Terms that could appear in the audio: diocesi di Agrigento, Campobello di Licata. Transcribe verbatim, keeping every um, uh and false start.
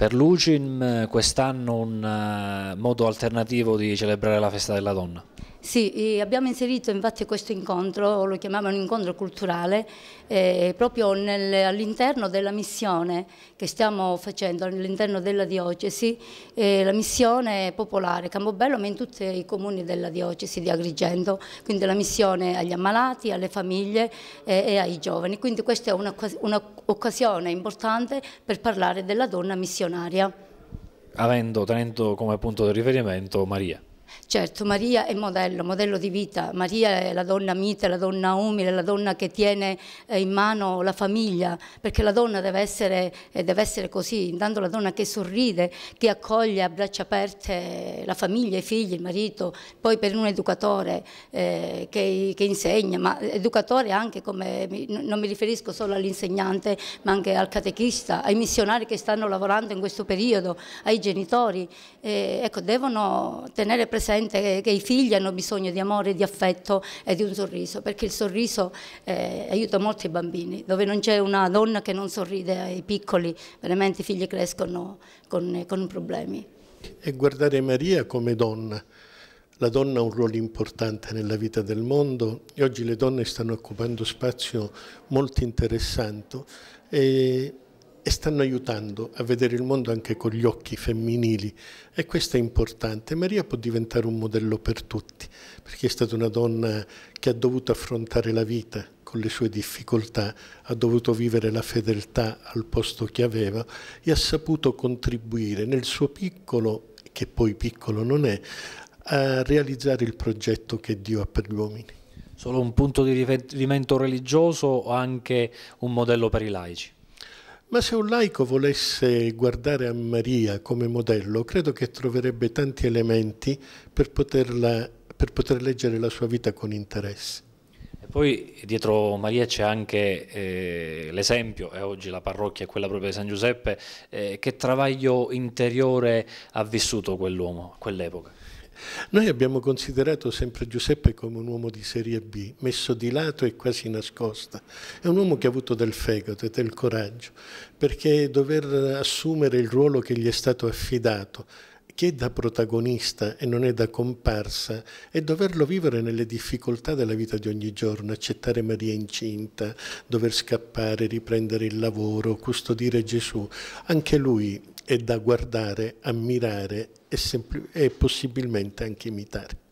Per l'U C I M quest'anno un modo alternativo di celebrare la festa della donna? Sì, abbiamo inserito infatti questo incontro, lo chiamavano incontro culturale, eh, proprio all'interno della missione che stiamo facendo all'interno della diocesi, eh, la missione popolare Campobello, ma in tutti i comuni della diocesi di Agrigento, quindi la missione agli ammalati, alle famiglie eh, e ai giovani. Quindi questa è un'occasione importante per parlare della donna missionaria. Avendo, tenendo come punto di riferimento Maria. Certo, Maria è modello, modello di vita, Maria è la donna mite, la donna umile, la donna che tiene in mano la famiglia, perché la donna deve essere, deve essere così, intanto la donna che sorride, che accoglie a braccia aperte la famiglia, i figli, il marito, poi per un educatore eh, che, che insegna, ma educatore anche come, non mi riferisco solo all'insegnante, ma anche al catechista, ai missionari che stanno lavorando in questo periodo, ai genitori, eh, ecco, devono tenere presente che i figli hanno bisogno di amore, di affetto e di un sorriso, perché il sorriso eh, aiuta molto i bambini, dove non c'è una donna che non sorride ai piccoli, veramente i figli crescono con, con problemi. E guardare Maria come donna, la donna ha un ruolo importante nella vita del mondo e oggi le donne stanno occupando spazio molto interessante e, e stanno aiutando a vedere il mondo anche con gli occhi femminili e questo è importante. Maria può diventare un modello per tutti perché è stata una donna che ha dovuto affrontare la vita con le sue difficoltà, ha dovuto vivere la fedeltà al posto che aveva e ha saputo contribuire nel suo piccolo, che poi piccolo non è, a realizzare il progetto che Dio ha per gli uomini. Solo un punto di riferimento religioso o anche un modello per i laici? Ma se un laico volesse guardare a Maria come modello, credo che troverebbe tanti elementi per, poterla, per poter leggere la sua vita con interesse. E poi dietro Maria c'è anche eh, l'esempio, e oggi la parrocchia è quella proprio di San Giuseppe, eh, che travaglio interiore ha vissuto quell'uomo, quell'epoca? Noi abbiamo considerato sempre Giuseppe come un uomo di serie B, messo di lato e quasi nascosta. È un uomo che ha avuto del fegato e del coraggio, perché dover assumere il ruolo che gli è stato affidato, che è da protagonista e non è da comparsa, e doverlo vivere nelle difficoltà della vita di ogni giorno, accettare Maria incinta, dover scappare, riprendere il lavoro, custodire Gesù, anche lui è da guardare, ammirare e, e possibilmente anche imitare.